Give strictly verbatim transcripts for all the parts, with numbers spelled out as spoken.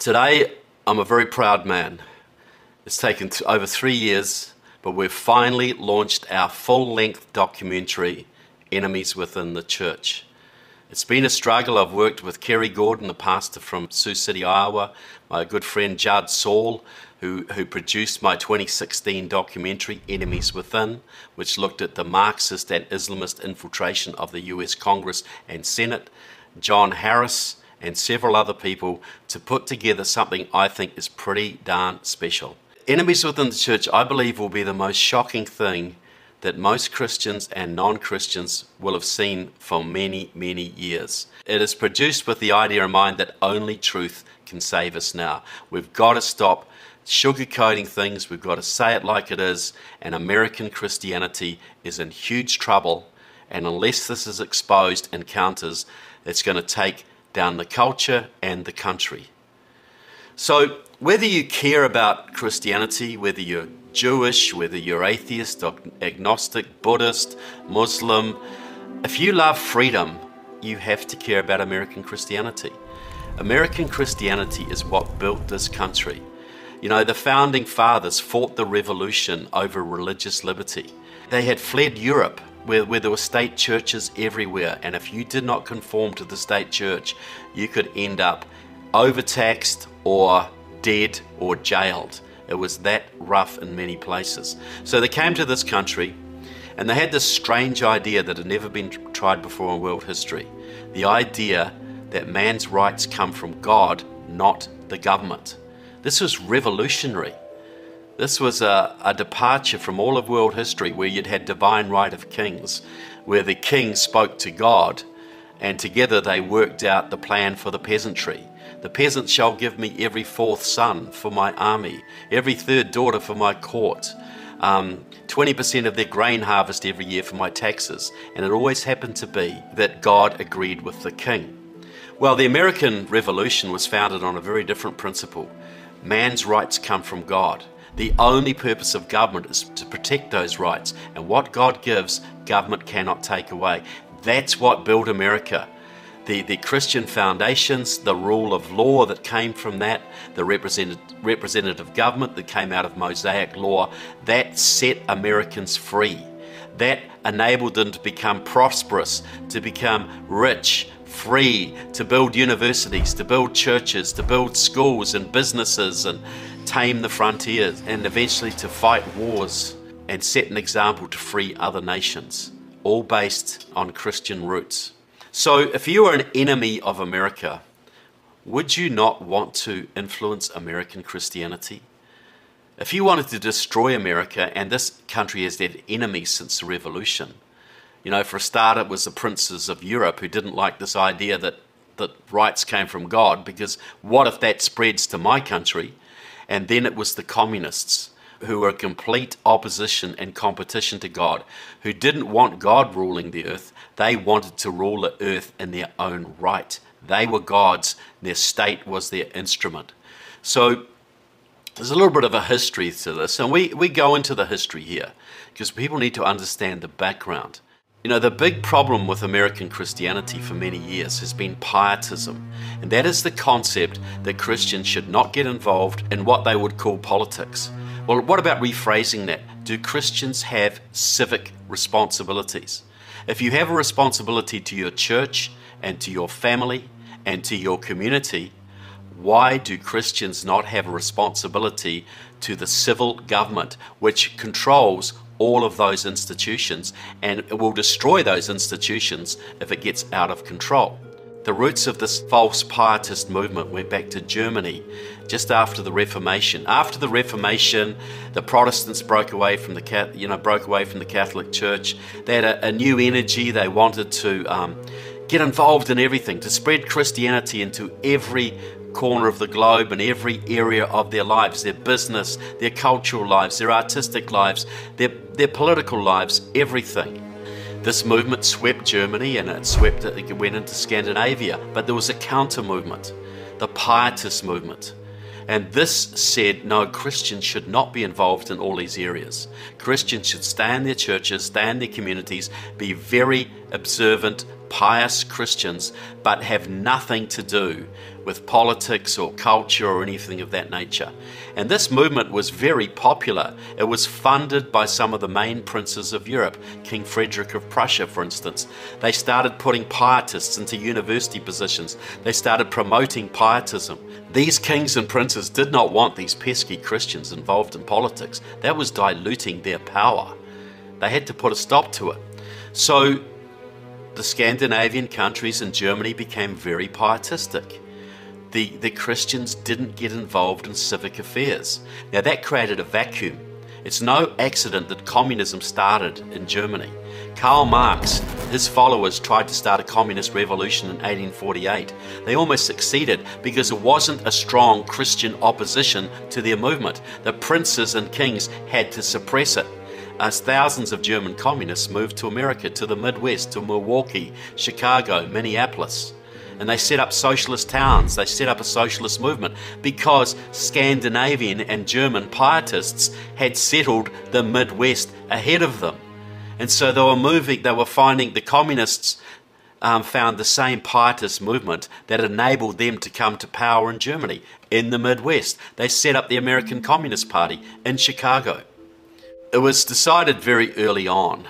Today, I'm a very proud man. It's taken over three years, but we've finally launched our full-length documentary, Enemies Within the Church. It's been a struggle. I've worked with Kerry Gordon, the pastor from Sioux City, Iowa, my good friend Judd Saul, who, who produced my twenty sixteen documentary, Enemies Within, which looked at the Marxist and Islamist infiltration of the U S Congress and Senate, John Harris, and several other people to put together something I think is pretty darn special. Enemies Within the Church, I believe, will be the most shocking thing that most Christians and non-Christians will have seen for many, many years. It is produced with the idea in mind that only truth can save us now. We've got to stop sugarcoating things, we've got to say it like it is, and American Christianity is in huge trouble, and unless this is exposed and counters, it's going to take down the culture and the country. So whether you care about Christianity, whether you're Jewish, whether you're atheist, agnostic, Buddhist, Muslim, if you love freedom, you have to care about American Christianity. American Christianity is what built this country. You know, the founding fathers fought the revolution over religious liberty. They had fled Europe, where, where there were state churches everywhere, and if you did not conform to the state church, you could end up overtaxed or dead or jailed. It was that rough in many places. So they came to this country and they had this strange idea that had never been tried before in world history. The idea that man's rights come from God, not the government. This was revolutionary. This was a, a departure from all of world history, where you'd had divine right of kings, where the king spoke to God and together they worked out the plan for the peasantry. The peasant shall give me every fourth son for my army, every third daughter for my court, um, twenty percent of their grain harvest every year for my taxes. And it always happened to be that God agreed with the king. Well, the American Revolution was founded on a very different principle. Man's rights come from God. The only purpose of government is to protect those rights. And what God gives, government cannot take away. That's what built America. The, the Christian foundations, the rule of law that came from that, the representative, representative government that came out of Mosaic law, that set Americans free. That enabled them to become prosperous, to become rich, free, to build universities, to build churches, to build schools and businesses and tame the frontiers, and eventually to fight wars and set an example to free other nations, all based on Christian roots. So if you were an enemy of America, would you not want to influence American Christianity? If you wanted to destroy America, and this country has had enemies since the revolution, you know, for a start it was the princes of Europe who didn't like this idea that, that rights came from God, because what if that spreads to my country? And then it was the communists, who were complete opposition and competition to God, who didn't want God ruling the earth. They wanted to rule the earth in their own right. They were gods, their state was their instrument. So there's a little bit of a history to this, and we, we go into the history here because people need to understand the background. You know, the big problem with American Christianity for many years has been pietism, and that is the concept that Christians should not get involved in what they would call politics. Well, what about rephrasing that? Do Christians have civic responsibilities? If you have a responsibility to your church and to your family and to your community, why do Christians not have a responsibility to the civil government, which controls all of those institutions, and it will destroy those institutions if it gets out of control? The roots of this false pietist movement went back to Germany just after the Reformation. After the Reformation, the Protestants broke away from the, you know, broke away from the Catholic Church. They had a, a new energy. They wanted to um, get involved in everything, to spread Christianity into every corner of the globe and every area of their lives, their business, their cultural lives, their artistic lives, their, their political lives, everything. This movement swept Germany, and it swept, it went into Scandinavia, but there was a counter movement, the pietist movement. And this said, no, Christians should not be involved in all these areas. Christians should stay in their churches, stay in their communities, be very observant, pious Christians but have nothing to do with politics or culture or anything of that nature. And this movement was very popular. It was funded by some of the main princes of Europe, King Frederick of Prussia, for instance. They started putting pietists into university positions. They started promoting pietism. These kings and princes did not want these pesky Christians involved in politics. That was diluting their power. They had to put a stop to it. So the Scandinavian countries and Germany became very pietistic. The, the Christians didn't get involved in civic affairs. Now that created a vacuum. It's no accident that communism started in Germany. Karl Marx, his followers tried to start a communist revolution in eighteen forty-eight. They almost succeeded because there wasn't a strong Christian opposition to their movement. The princes and kings had to suppress it. As thousands of German communists moved to America, to the Midwest, to Milwaukee, Chicago, Minneapolis. And they set up socialist towns, they set up a socialist movement because Scandinavian and German pietists had settled the Midwest ahead of them. And so they were moving, they were finding the communists um, found the same pietist movement that enabled them to come to power in Germany, in the Midwest. They set up the American Communist Party in Chicago. It was decided very early on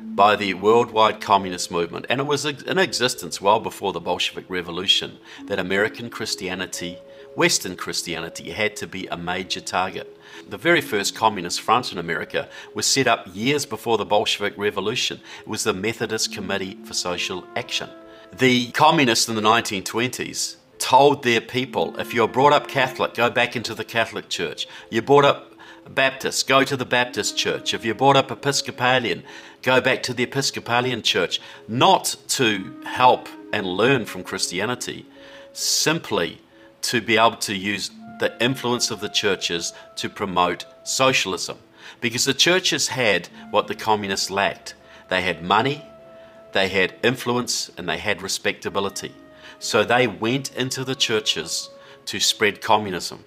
by the worldwide communist movement, and it was in existence well before the Bolshevik Revolution, that American Christianity, Western Christianity, had to be a major target. The very first communist front in America was set up years before the Bolshevik Revolution. It was the Methodist Committee for Social Action. The communists in the nineteen twenties told their people, if you're brought up Catholic, go back into the Catholic Church. You're brought up Baptist, go to the Baptist church. If you're brought up Episcopalian, go back to the Episcopalian church. Not to help and learn from Christianity, simply to be able to use the influence of the churches to promote socialism. Because the churches had what the communists lacked. They had money, they had influence, and they had respectability. So they went into the churches to spread communism.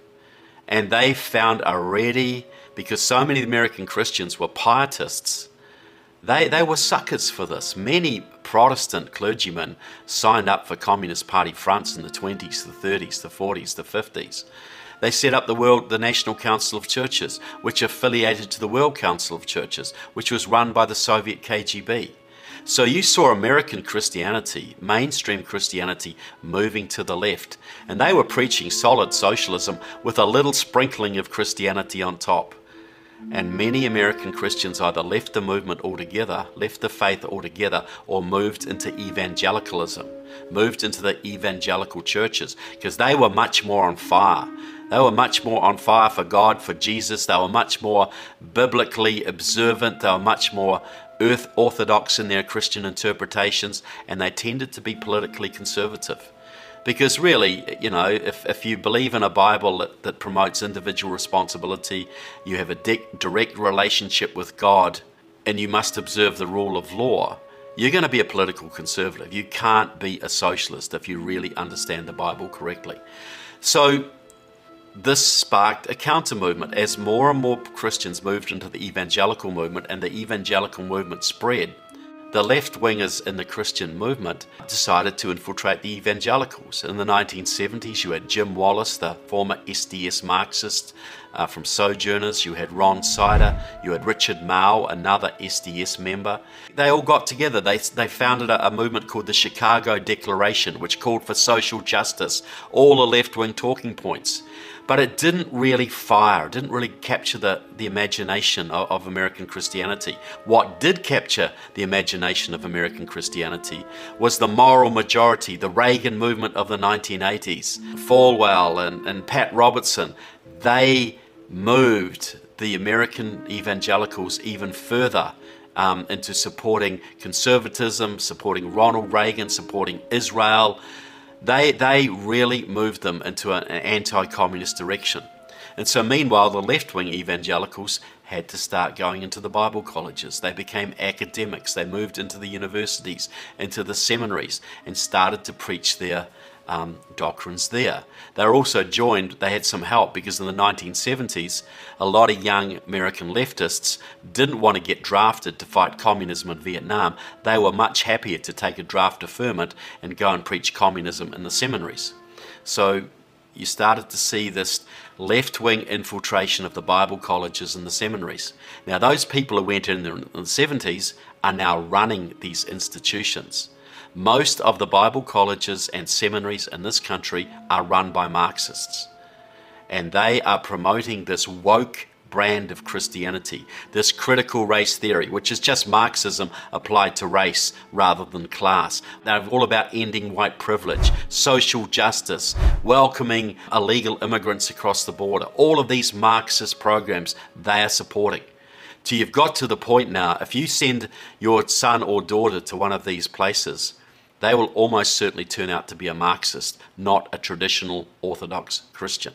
And they found a ready, because so many American Christians were pietists, they, they were suckers for this. Many Protestant clergymen signed up for Communist Party fronts in the twenties, the thirties, the forties, the fifties. They set up the world, the National Council of Churches, which affiliated to the World Council of Churches, which was run by the Soviet K G B. So you saw American Christianity, mainstream Christianity, moving to the left. And they were preaching solid socialism with a little sprinkling of Christianity on top. And many American Christians either left the movement altogether, left the faith altogether, or moved into evangelicalism, moved into the evangelical churches, because they were much more on fire. They were much more on fire for God, for Jesus. They were much more biblically observant. They were much more earth orthodox in their Christian interpretations, and they tended to be politically conservative. Because really, you know, if, if you believe in a Bible that, that promotes individual responsibility, you have a di- direct relationship with God, and you must observe the rule of law, you're going to be a political conservative. You can't be a socialist if you really understand the Bible correctly. So this sparked a counter-movement. As more and more Christians moved into the evangelical movement and the evangelical movement spread, the left-wingers in the Christian movement decided to infiltrate the evangelicals. In the nineteen seventies, you had Jim Wallace, the former S D S Marxist uh, from Sojourners. You had Ron Sider. You had Richard Mouw, another S D S member. They all got together. They, they founded a, a movement called the Chicago Declaration, which called for social justice, all the left-wing talking points. But it didn't really fire, it didn't really capture the, the imagination of, of American Christianity. What did capture the imagination of American Christianity was the moral majority, the Reagan movement of the nineteen eighties. Falwell and, and Pat Robertson, they moved the American evangelicals even further um, into supporting conservatism, supporting Ronald Reagan, supporting Israel. They, they really moved them into an anti-communist direction. And so meanwhile, the left-wing evangelicals had to start going into the Bible colleges. They became academics. They moved into the universities, into the seminaries, and started to preach their um, doctrines there. They were also joined, they had some help, because in the nineteen seventies, a lot of young American leftists didn't want to get drafted to fight communism in Vietnam. They were much happier to take a draft deferment and go and preach communism in the seminaries. So you started to see this left-wing infiltration of the Bible colleges and the seminaries. Now those people who went in the, in the seventies are now running these institutions. Most of the Bible colleges and seminaries in this country are run by Marxists, and they are promoting this woke brand of Christianity, this critical race theory, which is just Marxism applied to race rather than class. They're all about ending white privilege, social justice, welcoming illegal immigrants across the border. All of these Marxist programs they are supporting. So you've got to the point now, if you send your son or daughter to one of these places, they will almost certainly turn out to be a Marxist, not a traditional Orthodox Christian.